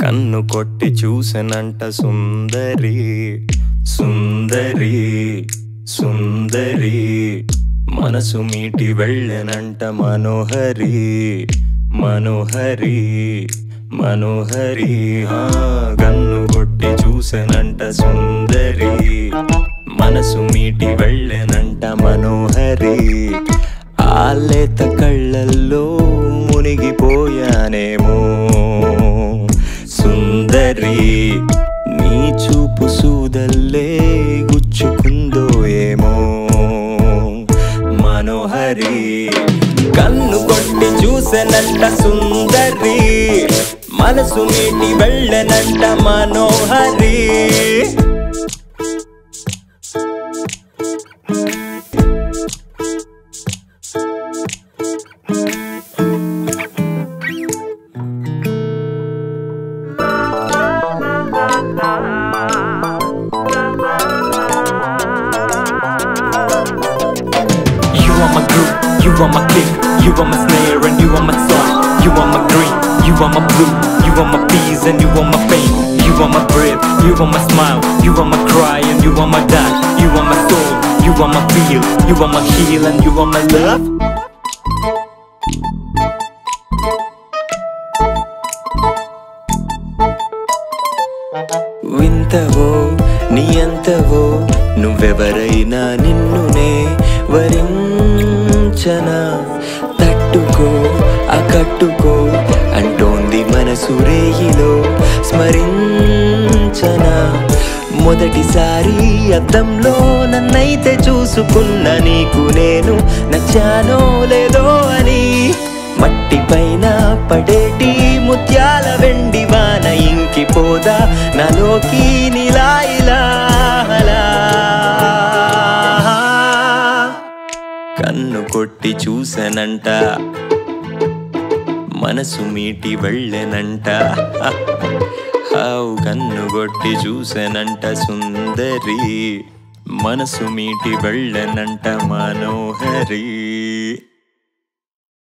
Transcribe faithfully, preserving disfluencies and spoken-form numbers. కన్ను కొట్టి చూసనంట సుందరి సుందరి సుందరి మనసు మీటి వెళ్ళనంట మనోహరి మనోహరి మనోహరి ఆ కన్ను కొట్టి చూసనంట సుందరి మనసు మీటి వెళ్ళనంట మనోహరి ఆలేత కళ్ళల్లో మునిగిపోయానేమో సుందరి నీ చూపు సూదల్లే గుచ్చుకుందోయేమో మనోహరి కన్ను కొట్టి చూసనంట సుందరి మనసు మీటి వెళ్ళనంట మనోహరి You are my groove, you are my kick, you are my snare and you are my song. You are my green, you are my blue, you are my peace and you are my pain. You are my breath, you are my smile, you are my cry and you are my dance. You are my soul, you are my feel, you are my heal and you are my love. వింతవో నియంతవో నువ్వెవరైనా నిన్నునే వరించనా తట్టుకో అకట్టుకో అంటోంది మనసు రేయిలో స్మరించనా మొదటిసారి అద్దంలో నన్నైతే చూసుకున్న నీకు నేను నచ్చానో లేదో అని మట్టిపైన పడేటి ముత్యాల వెండి వాన ఇంకిపోదా నాలోకి నీలా ఇలా కన్ను కొట్టి చూసనంట మనసు మీటి వెళ్ళనంట హావు కన్ను కొట్టి చూసనంట సుందరి మనసు మీటి వెళ్ళనంట మనోహరి.